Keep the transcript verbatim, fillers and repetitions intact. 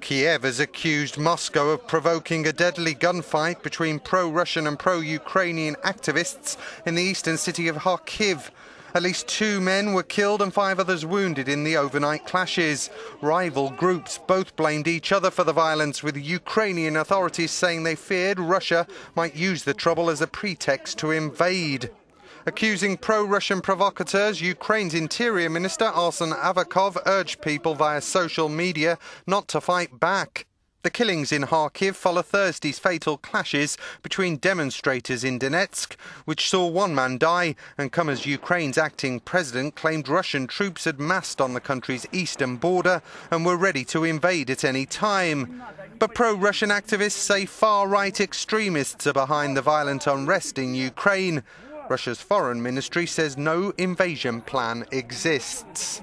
Kiev has accused Moscow of provoking a deadly gunfight between pro-Russian and pro-Ukrainian activists in the eastern city of Kharkiv. At least two men were killed and five others wounded in the overnight clashes. Rival groups both blamed each other for the violence, with Ukrainian authorities saying they feared Russia might use the trouble as a pretext to invade. Accusing pro-Russian provocateurs, Ukraine's Interior Minister Arsen Avakov urged people via social media not to fight back. The killings in Kharkiv follow Thursday's fatal clashes between demonstrators in Donetsk, which saw one man die, and come as Ukraine's acting president claimed Russian troops had massed on the country's eastern border and were ready to invade at any time. But pro-Russian activists say far-right extremists are behind the violent unrest in Ukraine. Russia's foreign ministry says no invasion plan exists.